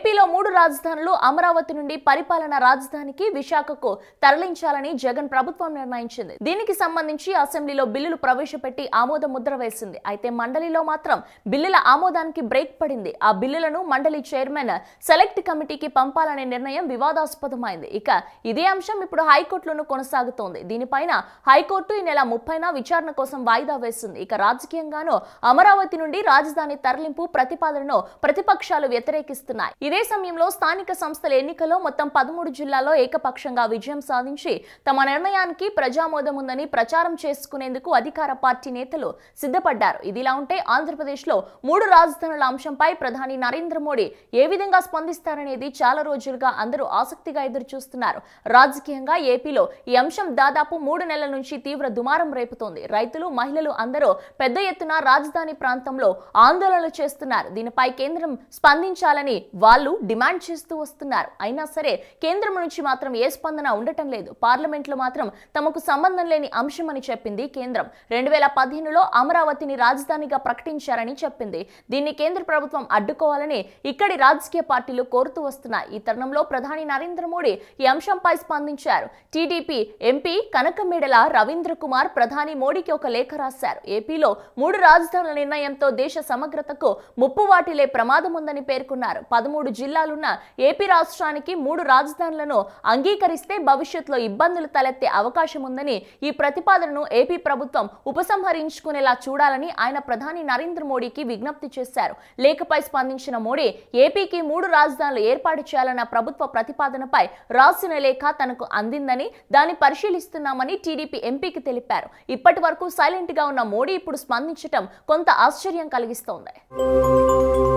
ఏపీలో మూడు రాజధానులు అమరావతి నుండి పరిపాలన రాజధానికి విశాఖకు తరలించాలని జగన్ ప్రభుత్వం నిర్ణయించింది. దీనికి సంబంధించి అసెంబ్లీలో బిల్లులు ప్రవేశపెట్టి ఆమోద ముద్ర వేసింది. అయితే మండలిలో మాత్రం బిల్లుల ఆమోదానికి బ్రేక్ పడింది. ఆ బిల్లులను మండలి చైర్మన్ సెలెక్ట్ కమిటీకి పంపాలనే నిర్ణయం వివాదాస్పదమైంది. ఇక ఇదే అంశం ఇప్పుడు హైకోర్టులోనూ కొనసాగుతోంది. దీనిపైన హైకోర్టు ఈ నెల 30న విచారణ కోసం వాయిదా వేసింది. ఇక రాజకీయంగానూ అమరావతి నుండి రాజధాని తరలింపు ప్రతిపాదనను ప్రతిపక్షాలు వ్యతిరేకిస్తున్నాయి. ఇదే సమయంలో స్థానిక సంస్థల ఎన్నికల్లో మొత్తం 13 జిల్లాల్లో ఏకపక్షంగా విజయం సాధించి తమ నిర్ణయానికి ప్రజామోదం ఉందని ప్రచారం చేసుకునేందుకు అధికార పార్టీ నేతలు సిద్ధపడ్డారు. ఇదిలా ఉంటే ఆంధ్రప్రదేశ్ లో మూడు రాజధానుల అంశంపై ప్రధాని నరేంద్ర మోడీ ఏ విధంగా స్పందిస్తారనేది చాలా రోజులుగా అందరూ ఆసక్తిగా ఎదురు చూస్తున్నారు. రాజకీయంగా ఏపీలో ఈ అంశం దాదాపు 3 నెలల నుంచి తీవ్ర దుమారం రేపుతోంది. రైతులు, మహిళలు అందరూ పెద్ద ఎత్తున రాజధాని ప్రాంతంలో ఆందోళనలు చేస్తున్నారు. దీనిపై కేంద్రం స్పందించాలని వాళ్ళు డిమాండ్ చేస్తూ వస్తున్నారు. అయినా సరే కేంద్రం నుంచి మాత్రం ఏ స్పందన ఉండటం లేదు. పార్లమెంట్లో మాత్రం తమకు సంబంధం లేని అంశం అని చెప్పింది కేంద్రం. 2015లో అమరావతిని రాజధానిగా ప్రకటించారని చెప్పింది. దీన్ని కేంద్ర ప్రభుత్వం అడ్డుకోవాలని ఇక్కడి రాజకీయ పార్టీలు కోరుతూ వస్తున్నాయి. ఈ తరుణంలో ప్రధాని నరేంద్ర మోడీ ఈ అంశంపై స్పందించారు. టీడీపీ ఎంపీ కనకమేడల రవీంద్ర కుమార్ ప్రధాని మోడీకి ఒక లేఖ రాశారు. ఏపీలో మూడు రాజధానుల నిర్ణయంతో దేశ సమగ్రతకు ముప్పు వాటిలే ప్రమాదం ఉందని పేర్కొన్నారు. 13 జిల్లాలున్న ఏపీ రాష్ట్రానికి 3 రాజధానులను అంగీకరిస్తే భవిష్యత్తులో ఇబ్బందులు తలెత్తే అవకాశం ఉందని ఈ ప్రతిపాదనను ఏపీ ప్రభుత్వం ఉపసంహరించుకునేలా చూడాలని ఆయన ప్రధాని నరేంద్ర మోడీకి విజ్ఞప్తి చేశారు. లేఖపై స్పందించిన మోడీ ఏపీకి 3 రాజధానులు ఏర్పాటు చేయాలన్న ప్రభుత్వ ప్రతిపాదనపై రాసిన లేఖ తనకు అందిందని దాన్ని పరిశీలిస్తున్నామని టీడీపీ ఎంపీకి తెలిపారు. ఇప్పటి వరకు సైలెంట్ గా ఉన్న మోడీ ఇప్పుడు స్పందించడం కొంత ఆశ్చర్యం కలిగిస్తోంది.